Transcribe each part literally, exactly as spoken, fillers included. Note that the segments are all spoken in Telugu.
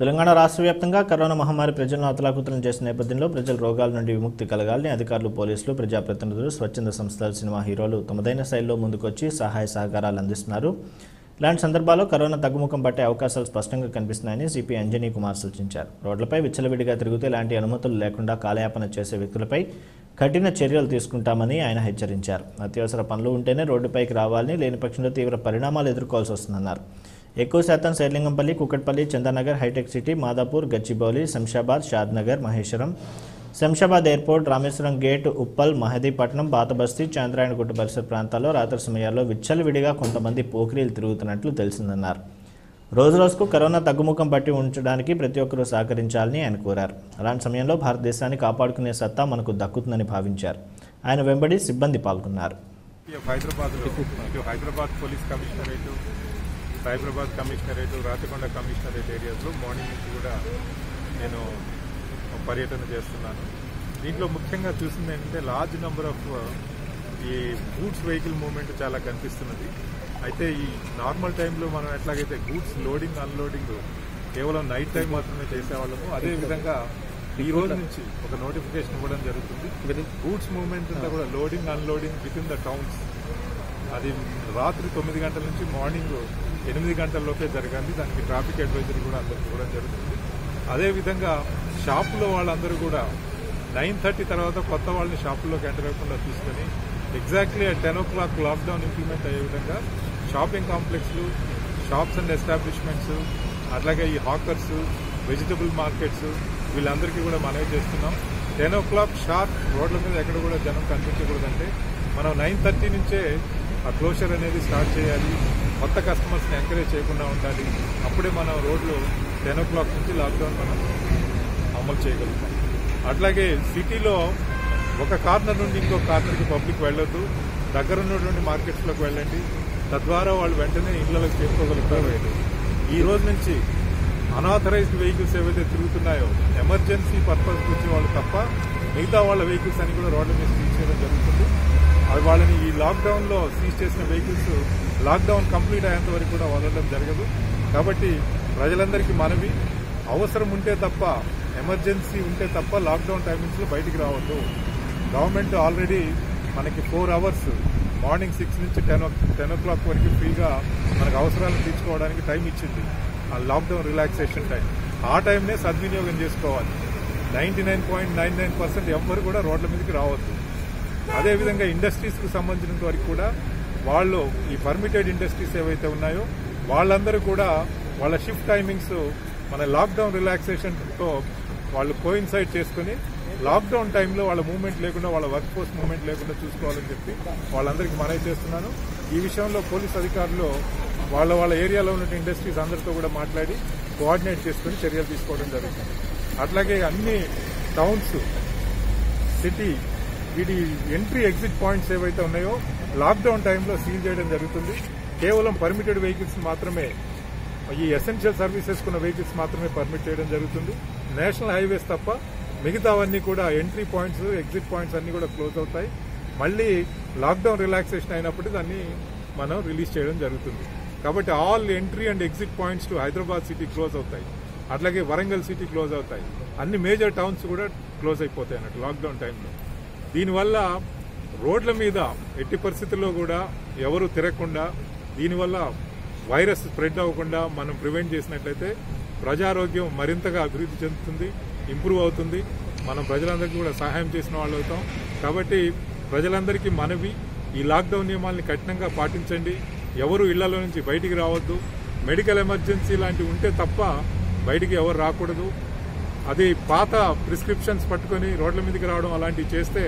తెలంగాణ రాష్ట్ర వ్యాప్తంగా కరోనా మహమ్మారి ప్రజలను అతలాకుతలం చేసిన నేపథ్యంలో ప్రజలు రోగాల నుండి విముక్తి కలగాలని అధికారులు, పోలీసులు, ప్రజాప్రతినిధులు, స్వచ్ఛంద సంస్థలు, సినిమా హీరోలు తమదైన శైలిలో ముందుకొచ్చి సహాయ సహకారాలు అందిస్తున్నారు. ఇలాంటి సందర్భాల్లో కరోనా తగ్గుముఖం పట్టే అవకాశాలు స్పష్టంగా కనిపిస్తున్నాయని సీపీ అంజనీ కుమార్ సూచించారు. రోడ్లపై విచ్చలవిడిగా తిరుగుతూ ఇలాంటి అనుమతులు లేకుండా కాలయాపన చేసే వ్యక్తులపై కఠిన చర్యలు తీసుకుంటామని ఆయన హెచ్చరించారు. అత్యవసర పనులు ఉంటేనే రోడ్డుపైకి రావాలని, లేని పక్షంలో తీవ్ర పరిణామాలు ఎదుర్కోవాల్సి వస్తుందన్నారు. ఎక్కువ శాతం Serilingampally, Kukatpally, Chandanagar, hitech city, Madhapur, Gachibowli, Shamshabad, Shadnagar, Maheshwaram, Shamshabad airport, Rameshwaram gate, Uppal, Mehdipatnam, పాతబస్తీ, చాంద్రాయణగుట్ట పరిసర ప్రాంతాల్లో రాత్రి సమయాల్లో విచ్చలవిడిగా కొంతమంది పోకిరీలు తిరుగుతున్నట్లు తెలిసిందన్నారు. రోజు రోజుకు కరోనా తగ్గుముఖం పట్టి ఉంచడానికి ప్రతి ఒక్కరూ సహకరించాలని ఆయన కోరారు. అలాంటి సమయంలో భారతదేశాన్ని కాపాడుకునే సత్తా మనకు దక్కుతుందని భావించారు. ఆయన వెంబడి సిబ్బంది పాల్గొన్నారు. సైబరాబాద్ కమిషనరేటు, రాతికొండ కమిషనరేట్ ఏరియాస్లో మార్నింగ్ నుంచి కూడా నేను పర్యటన చేస్తున్నాను. దీంట్లో ముఖ్యంగా చూసింది ఏంటంటే లార్జ్ నెంబర్ ఆఫ్ ఈ గూడ్స్ వెహికల్ మూవ్మెంట్ చాలా కనిపిస్తున్నది. అయితే ఈ నార్మల్ టైంలో మనం ఎట్లాగైతే గూడ్స్ లోడింగ్ అన్లోడింగ్ కేవలం నైట్ టైం మాత్రమే చేసేవాళ్ళము, అదేవిధంగా ఈ రోజు నుంచి ఒక నోటిఫికేషన్ ఇవ్వడం జరుగుతుంది. గూడ్స్ మూవ్మెంట్ అంతా కూడా loading unloading within the towns, అది రాత్రి తొమ్మిది గంటల నుంచి మార్నింగ్ ఎనిమిది గంటల్లోపే జరగాలి. దానికి ట్రాఫిక్ అడ్వైజరీ కూడా అందరికీ ఇవ్వడం జరుగుతుంది. అదేవిధంగా షాపులో వాళ్ళందరూ కూడా నైన్ థర్టీ తర్వాత కొత్త వాళ్ళని షాపుల్లోకి ఎంటర్ అవ్వకుండా తీసుకొని exactly at ten o'clock lockdown implement అయ్యే విధంగా షాపింగ్ కాంప్లెక్స్లు, షాప్స్ అండ్ ఎస్టాబ్లిష్మెంట్స్, అట్లాగే ఈ హాకర్స్, వెజిటబుల్ మార్కెట్స్, వీళ్ళందరికీ కూడా మనవి చేస్తున్నాం. టెన్ ఓ క్లాక్ షార్ప్ రోడ్ల మీద ఎక్కడ కూడా జనం కనిపించకూడదంటే మనం నైన్ థర్టీ నుంచే ఆ క్లోజర్ అనేది స్టార్ట్ చేయాలి. కొత్త కస్టమర్స్ని ఎంకరేజ్ చేయకుండా ఉండాలి. అప్పుడే మనం రోడ్లు టెన్ ఓ క్లాక్ నుంచి లాక్డౌన్ మనం అమలు చేయగలుగుతాం. అట్లాగే సిటీలో ఒక కార్నర్ నుండి ఇంకో కార్నర్కి పబ్లిక్ వెళ్ళొద్దు, దగ్గర ఉన్నటువంటి మార్కెట్స్లోకి వెళ్ళండి. తద్వారా వాళ్ళు వెంటనే ఇళ్లలోకి చేరుకోగలుగుతారు. ఈ రోజు నుంచి అనాథరైజ్డ్ వెహికల్స్ ఏవైతే తిరుగుతున్నాయో ఎమర్జెన్సీ పర్పస్ గురించి వాళ్ళు తప్ప మిగతా వాళ్ళ వెహికల్స్ అని కూడా రోడ్ల మీద సీజ్ చేయడం జరుగుతుంది. అవి వాళ్ళని ఈ లాక్డౌన్లో సీజ్ చేసిన వెహికల్స్ లాక్డౌన్ కంప్లీట్ అయ్యేంత వరకు కూడా వదలడం జరగదు. కాబట్టి ప్రజలందరికీ మనవి, అవసరం ఉంటే తప్ప, ఎమర్జెన్సీ ఉంటే తప్ప లాక్డౌన్ టైమింగ్స్లో బయటికి రావద్దు. గవర్నమెంట్ ఆల్రెడీ మనకి ఫోర్ అవర్స్ మార్నింగ్ సిక్స్ నుంచి ten o ten o'clock వరకు ఫ్రీగా మనకు అవసరాలను తీర్చుకోవడానికి టైం ఇచ్చింది. ఆ లాక్డౌన్ రిలాక్సేషన్ టైం, ఆ టైంనే సద్వినియోగం చేసుకోవాలి. Ninety nine point nine nine percent ఎవరు కూడా రోడ్ల మీదకి రావద్దు. అదేవిధంగా ఇండస్ట్రీస్కి సంబంధించినంత వరకు కూడా వాళ్ళు ఈ పర్మిటెడ్ ఇండస్ట్రీస్ ఏవైతే ఉన్నాయో వాళ్ళందరూ కూడా వాళ్ళ షిఫ్ట్ టైమింగ్స్ మన లాక్డౌన్ రిలాక్సేషన్తో వాళ్ళు కోయిన్సైడ్ చేసుకుని లాక్డౌన్ టైంలో వాళ్ళ మూవ్మెంట్ లేకుండా, వాళ్ళ వర్క్ ఫోర్స్ మూవ్మెంట్ లేకుండా చూసుకోవాలని చెప్పి వాళ్ళందరికీ మనవి చేస్తున్నాను. ఈ విషయంలో పోలీస్ అధికారులు వాళ్ళ వాళ్ళ ఏరియాలో ఉన్న ఇండస్ట్రీస్ అందరితో కూడా మాట్లాడి కోఆర్డినేట్ చేసుకుని చర్యలు తీసుకోవడం జరుగుతుంది. అట్లాగే అన్ని టౌన్స్, సిటీ, వీటి ఎంట్రీ ఎగ్జిట్ పాయింట్స్ ఏవైతే ఉన్నాయో లాక్డౌన్ టైంలో సీల్ చేయడం జరుగుతుంది. కేవలం పర్మిటెడ్ వెహికల్స్ మాత్రమే, ఈ ఎసెన్షియల్ సర్వీసెస్ ఉన్న వెహికల్స్ మాత్రమే పర్మిట్ చేయడం జరుగుతుంది. నేషనల్ హైవేస్ తప్ప మిగతావన్నీ కూడా ఎంట్రీ పాయింట్స్, ఎగ్జిట్ పాయింట్స్ అన్ని కూడా క్లోజ్ అవుతాయి. మళ్ళీ లాక్డౌన్ రిలాక్సేషన్ అయినప్పుడు దాన్ని మనం రిలీజ్ చేయడం జరుగుతుంది. కాబట్టి all entry and exit points to Hyderabad city close అవుతాయి. అట్లాగే వరంగల్ సిటీ క్లోజ్ అవుతాయి. అన్ని మేజర్ టౌన్స్ కూడా క్లోజ్ అయిపోతాయి అన్నట్టు లాక్డౌన్ టైంలో. దీనివల్ల రోడ్ల మీద ఎట్టి పరిస్థితుల్లో కూడా ఎవరు తిరగకుండా, దీనివల్ల వైరస్ స్ప్రెడ్ అవ్వకుండా మనం ప్రివెంట్ చేసినట్లయితే ప్రజారోగ్యం మరింతగా అభివృద్ధి చెందుతుంది, ఇంప్రూవ్ అవుతుంది. మనం ప్రజలందరికీ కూడా సహాయం చేసిన వాళ్ళు అవుతాం. కాబట్టి ప్రజలందరికీ మనవి, ఈ లాక్డౌన్ నియమాలను కఠినంగా పాటించండి. ఎవరు ఇళ్లలో నుంచి బయటికి రావద్దు. మెడికల్ ఎమర్జెన్సీ లాంటివి ఉంటే తప్ప బయటికి ఎవరు రాకూడదు. అది పాత ప్రిస్క్రిప్షన్స్ పట్టుకొని రోడ్ల మీదకి రావడం అలాంటివి చేస్తే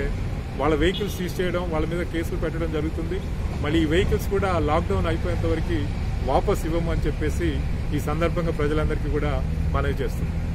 వాళ్ళ వెహికల్స్ సీజ్ చేయడం, వాళ్ళ మీద కేసులు పెట్టడం జరుగుతుంది. మళ్ళీ ఈ వెహికల్స్ కూడా లాక్డౌన్ అయిపోయేంత వరకు వాపస్ ఇవ్వమని చెప్పేసి ఈ సందర్భంగా ప్రజలందరికీ కూడా మనవి చేస్తున్నాం.